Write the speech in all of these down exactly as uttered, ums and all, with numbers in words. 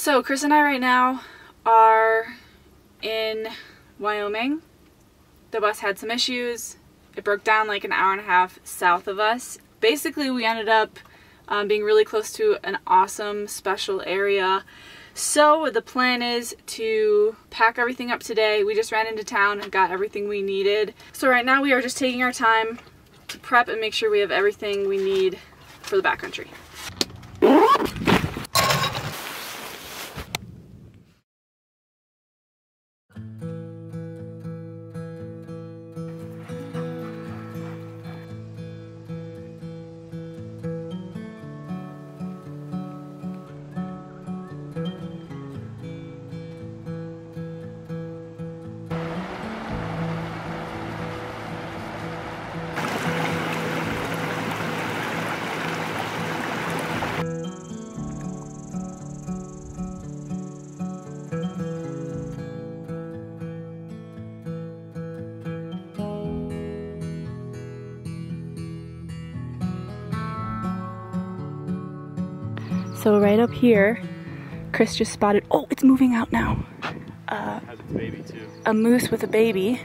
So Chris and I right now are in Wyoming. The bus had some issues. It broke down like an hour and a half south of us. Basically, we ended up um, being really close to an awesome special area. So the plan is to pack everything up today. We just ran into town and got everything we needed. So right now we are just taking our time to prep and make sure we have everything we need for the backcountry. So right up here, Chris just spotted, oh, it's moving out now. Uh, it has its baby too. A moose with a baby.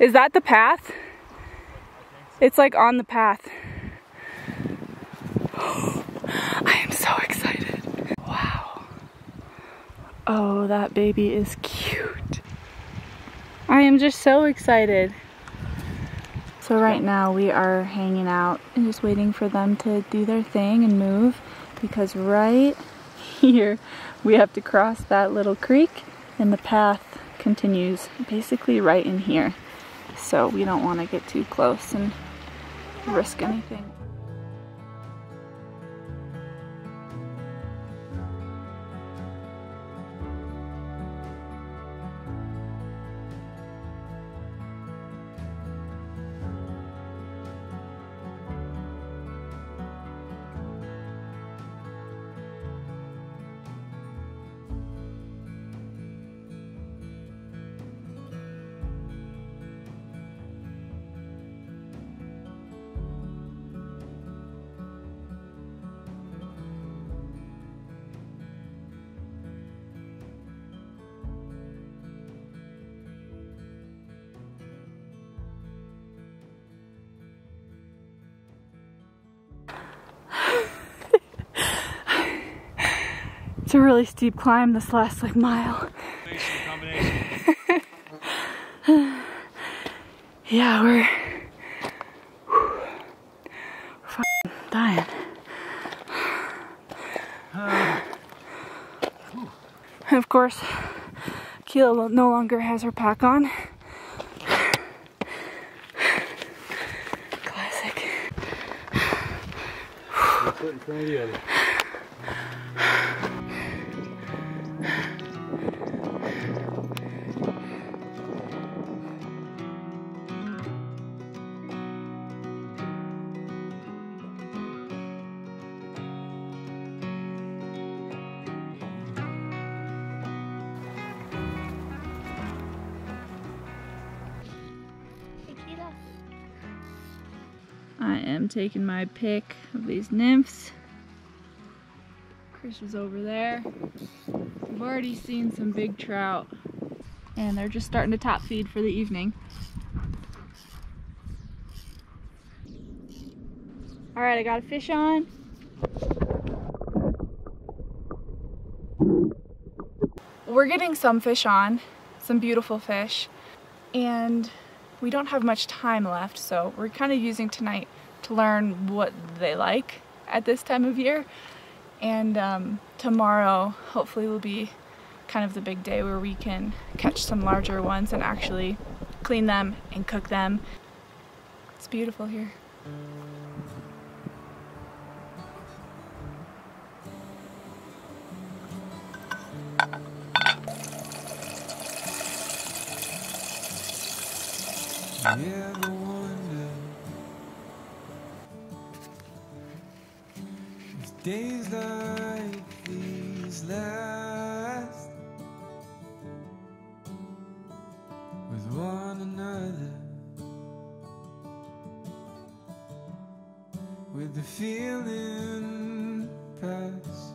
Is that the path? I think so. It's like on the path. I am so excited. Oh, that baby is cute. I am just so excited. So right now we are hanging out and just waiting for them to do their thing and move, because right here we have to cross that little creek and the path continues basically right in here. So we don't want to get too close and risk anything. It's a really steep climb this last like mile. Yeah, we're, whew, we're f***ing dying. Uh, and of course, Akela no longer has her pack on. Classic. One foot in front of the other. I am taking my pick of these nymphs. Chris was over there. I've already seen some big trout and they're just starting to top feed for the evening. All right, I got a fish on. We're getting some fish on, some beautiful fish, and we don't have much time left, so we're kind of using tonight to learn what they like at this time of year. And um, tomorrow hopefully will be kind of the big day where we can catch some larger ones and actually clean them and cook them. It's beautiful here. Yeah. Days like these last. from another, with the feeling pass,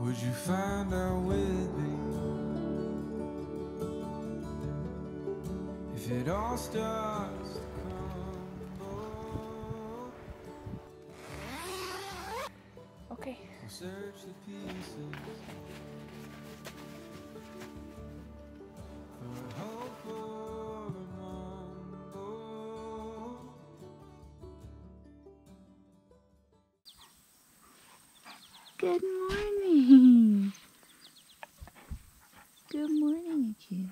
would you find out with me if it all starts? Okay. I'll search the pieces for a hope for a mumble. Good morning. Good morning, Akela.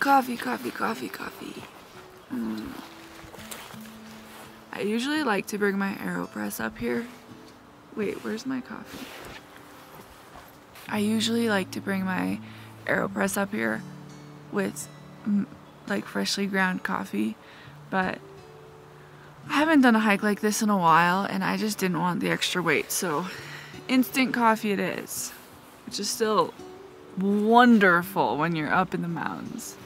Coffee, coffee, coffee, coffee. Mm. I usually like to bring my AeroPress up here. Wait, where's my coffee? I usually like to bring my AeroPress up here with like freshly ground coffee, but I haven't done a hike like this in a while and I just didn't want the extra weight, so instant coffee it is, which is still wonderful when you're up in the mountains.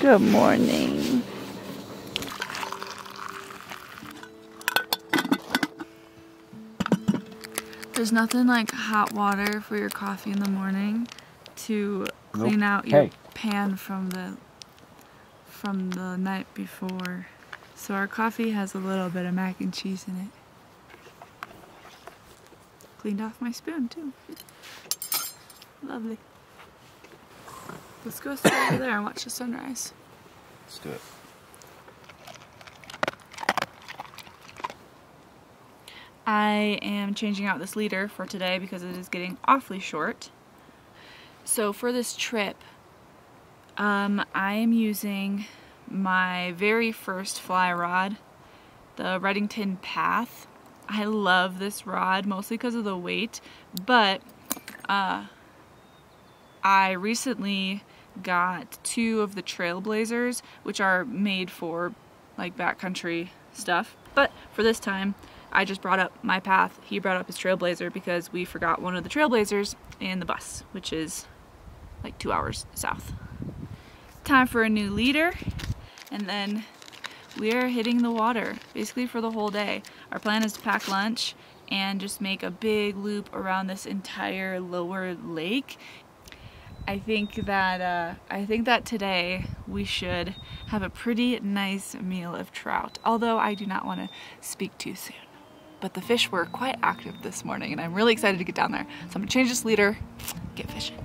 Good morning. There's nothing like hot water for your coffee in the morning to clean nope. out your hey. pan from the from the night before. So our coffee has a little bit of mac and cheese in it. Cleaned off my spoon too. Lovely. Let's go sit over there and watch the sunrise. Let's do it. I am changing out this leader for today because it is getting awfully short. So for this trip, Um, I am using my very first fly rod, the Redington Path. I love this rod, mostly because of the weight, but uh, I recently got two of the Trailblazers, which are made for like backcountry stuff. But for this time, I just brought up my Path. He brought up his Trailblazer because we forgot one of the Trailblazers in the bus, which is like two hours south. Time for a new leader, and then we're hitting the water basically for the whole day. Our plan is to pack lunch and just make a big loop around this entire lower lake. I think that uh, I think that today we should have a pretty nice meal of trout, although I do not want to speak too soon. But the fish were quite active this morning and I'm really excited to get down there. So I'm gonna change this leader, get fishing.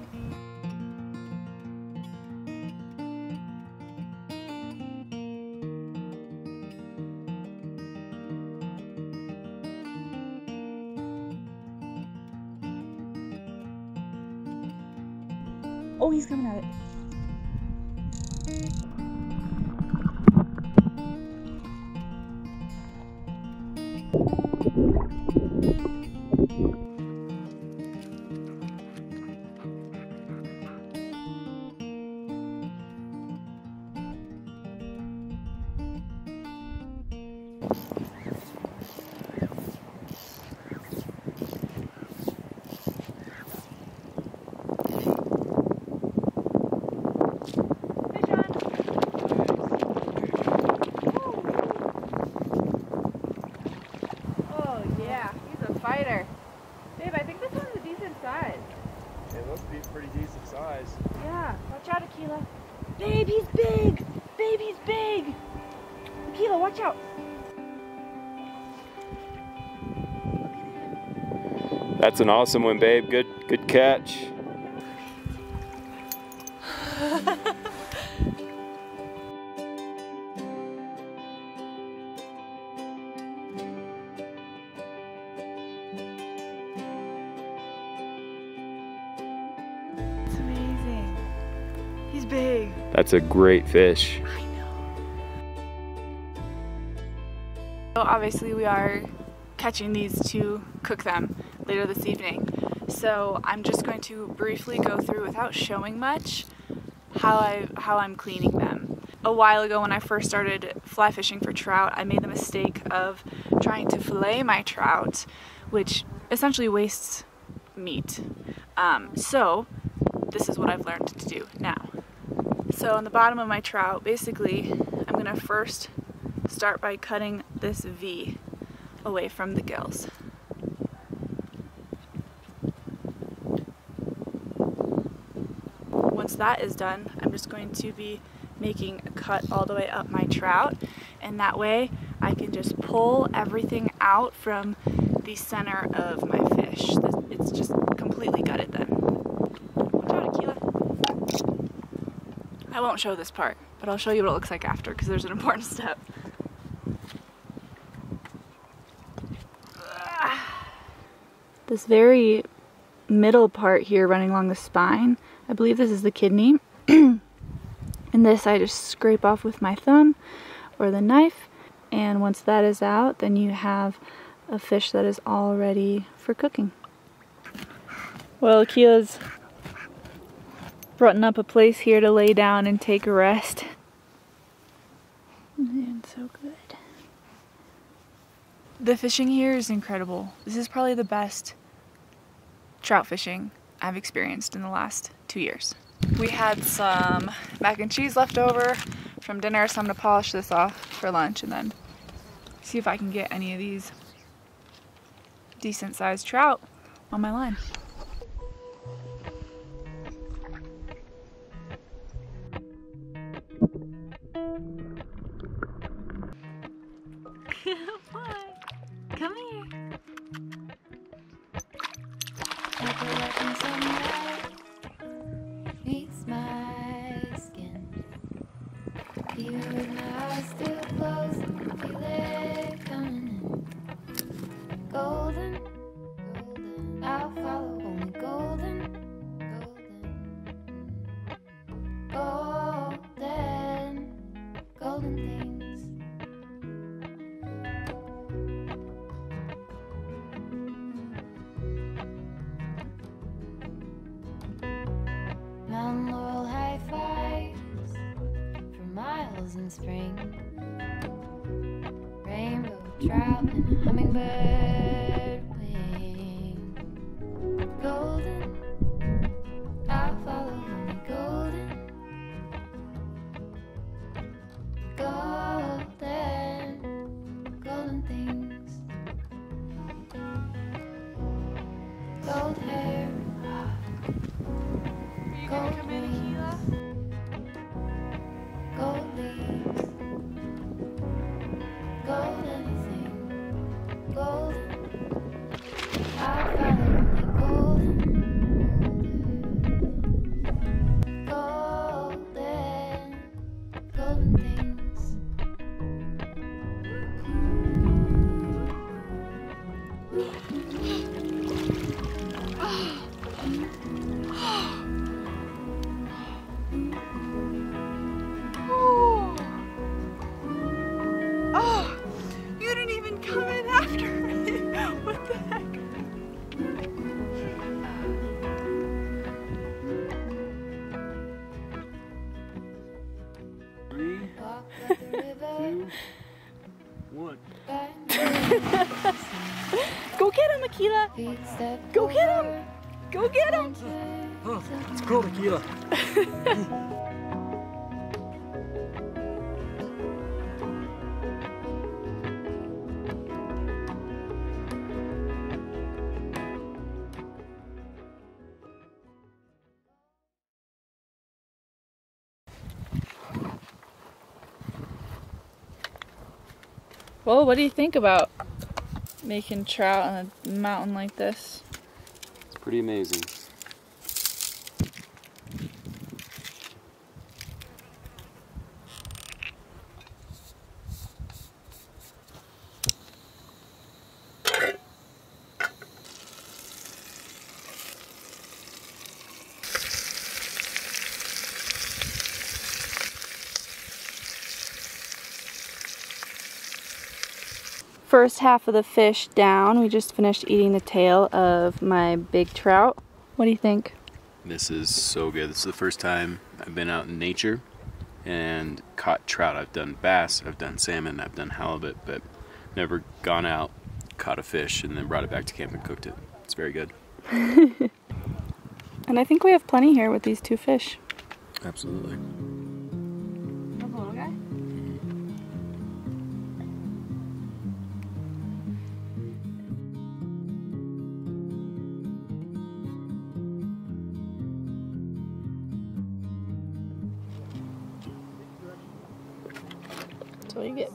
Oh, he's coming at it. Baby's big! Baby's big! Akela, watch out! That's an awesome one, babe. Good, good catch. Big. That's a great fish. I know. So obviously we are catching these to cook them later this evening. So I'm just going to briefly go through without showing much how I how I'm cleaning them. A while ago when I first started fly fishing for trout, I made the mistake of trying to fillet my trout, which essentially wastes meat. Um, so this is what I've learned to do now. So on the bottom of my trout, basically, I'm going to first start by cutting this V away from the gills. Once that is done, I'm just going to be making a cut all the way up my trout, and that way I can just pull everything out from the center of my fish. It's just completely gutted then. I won't show this part, but I'll show you what it looks like after because there's an important step. This very middle part here running along the spine, I believe this is the kidney. And this I just scrape off with my thumb or the knife. And once that is out, then you have a fish that is all ready for cooking. Well, Akela's brought up a place here to lay down and take a rest. Man, so good. The fishing here is incredible. This is probably the best trout fishing I've experienced in the last two years. We had some mac and cheese left over from dinner, so I'm gonna polish this off for lunch and then see if I can get any of these decent sized trout on my line. Come here. Meets my skin. You and I still close and feel it coming in. Golden, golden. I'll follow only golden, golden, golden, golden things. In spring, rainbow trout and a hummingbird wing. Golden, I'll follow only golden, golden, golden things. Gold hair, gold wings. Three, two, one. look. Go get him, Akela. Go get him. Go get him. Oh, it's called Akela. Well, what do you think about making trout on a mountain like this? It's pretty amazing. First half of the fish down. We just finished eating the tail of my big trout. What do you think? This is so good. This is the first time I've been out in nature and caught trout. I've done bass, I've done salmon, I've done halibut, but never gone out, caught a fish, and then brought it back to camp and cooked it. It's very good. And I think we have plenty here with these two fish. Absolutely. That's all you get.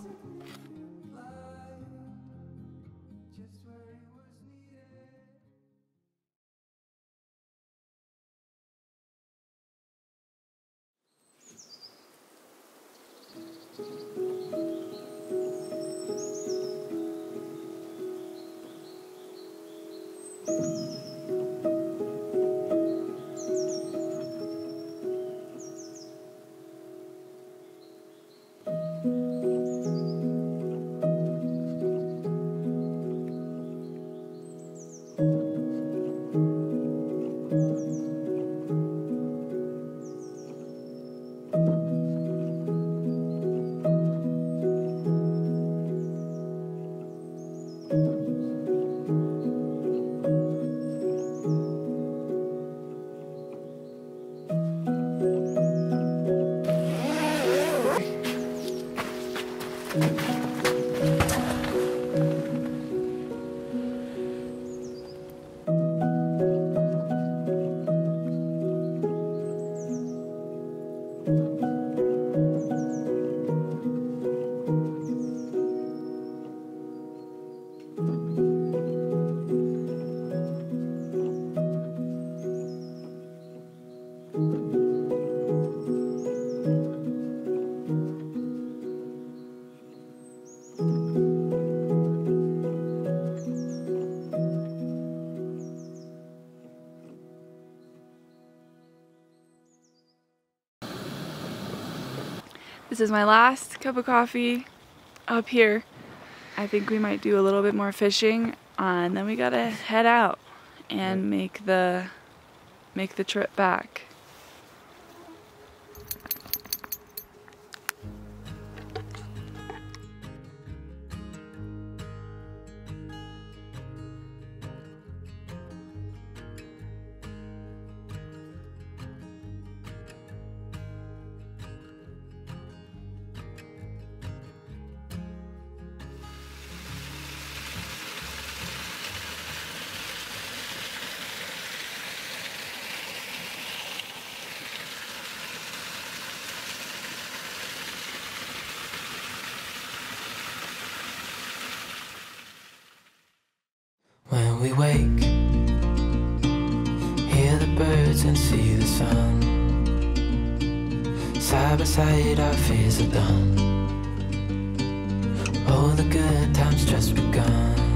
This is my last cup of coffee up here. I think we might do a little bit more fishing, uh, and then we gotta head out and make the make the trip back. We wake, hear the birds and see the sun. Side by side our fears are done. All the good times just begun.